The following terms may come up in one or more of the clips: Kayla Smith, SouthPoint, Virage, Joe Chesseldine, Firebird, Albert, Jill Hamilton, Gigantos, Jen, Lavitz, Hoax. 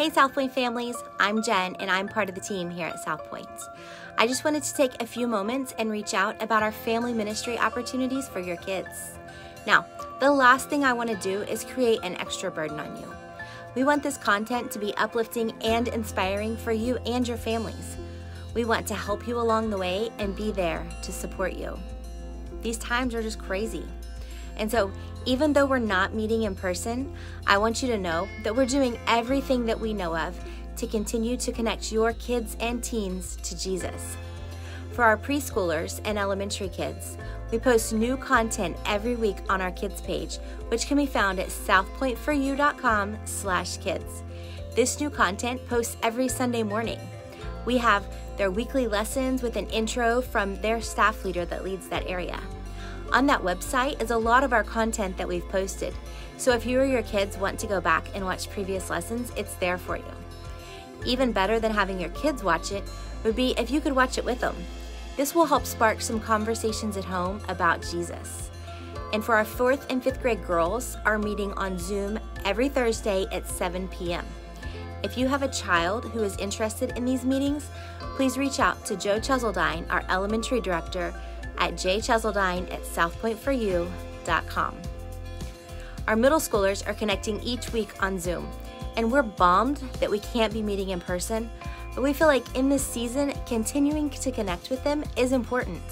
Hey SouthPoint families, I'm Jen and I'm part of the team here at SouthPoint. I just wanted to take a few moments and reach out about our family ministry opportunities for your kids. Now, the last thing I want to do is create an extra burden on you. We want this content to be uplifting and inspiring for you and your families. We want to help you along the way and be there to support you. These times are just crazy. And so, even though we're not meeting in person, I want you to know that we're doing everything that we know of to continue to connect your kids and teens to Jesus. For our preschoolers and elementary kids, we post new content every week on our kids page, which can be found at southpoint4u.com/kids. This new content posts every Sunday morning. We have their weekly lessons with an intro from their staff leader that leads that area. On that website is a lot of our content that we've posted, so if you or your kids want to go back and watch previous lessons, it's there for you. Even better than having your kids watch it would be if you could watch it with them. This will help spark some conversations at home about Jesus. And for our 4th and 5th grade girls, our meeting on Zoom every Thursday at 7 p.m. If you have a child who is interested in these meetings, please reach out to Joe Chesseldine, our elementary director, at jchesseldine@southpoint4u.com. Our middle schoolers are connecting each week on Zoom, and we're bummed that we can't be meeting in person, but we feel like in this season, continuing to connect with them is important.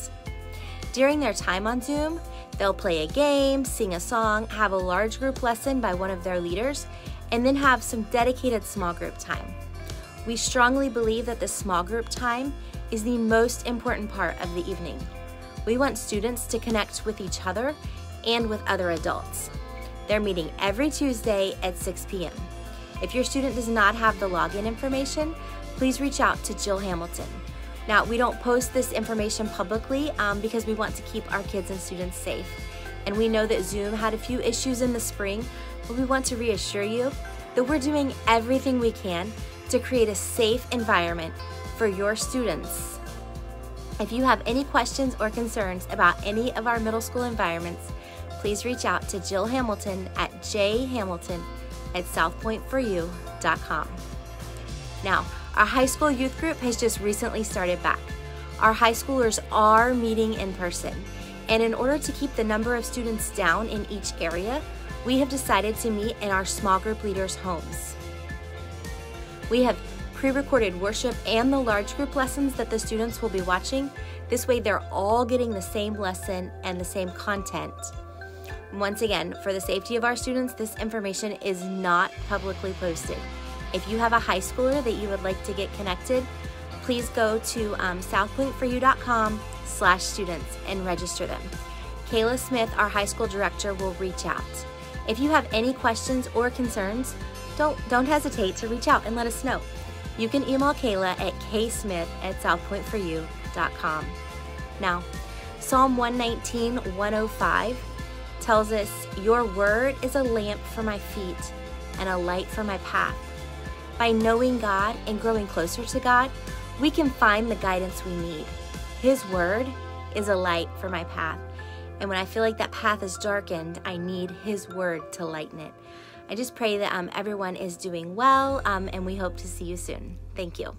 During their time on Zoom, they'll play a game, sing a song, have a large group lesson by one of their leaders, and then have some dedicated small group time. We strongly believe that the small group time is the most important part of the evening. We want students to connect with each other and with other adults. They're meeting every Tuesday at 6 p.m. If your student does not have the login information, please reach out to Jill Hamilton. Now, we don't post this information publicly because we want to keep our kids and students safe. And we know that Zoom had a few issues in the spring, but we want to reassure you that we're doing everything we can to create a safe environment for your students. If you have any questions or concerns about any of our middle school environments, please reach out to Jill Hamilton at jhamilton@southpoint4u.com. Now, our high school youth group has just recently started back. Our high schoolers are meeting in person, and in order to keep the number of students down in each area, we have decided to meet in our small group leaders' homes. We have pre-recorded worship and the large group lessons that the students will be watching. This way they're all getting the same lesson and the same content. Once again, for the safety of our students, this information is not publicly posted. If you have a high schooler that you would like to get connected, please go to southpoint4u.com/students and register them. Kayla Smith, our high school director, will reach out. If you have any questions or concerns, don't hesitate to reach out and let us know. You can email Kayla at ksmith@southpoint4u.com. Now, Psalm 119:105 tells us, "Your word is a lamp for my feet and a light for my path." By knowing God and growing closer to God, we can find the guidance we need. His word is a light for my path. And when I feel like that path is darkened, I need His word to lighten it. I just pray that everyone is doing well, and we hope to see you soon. Thank you.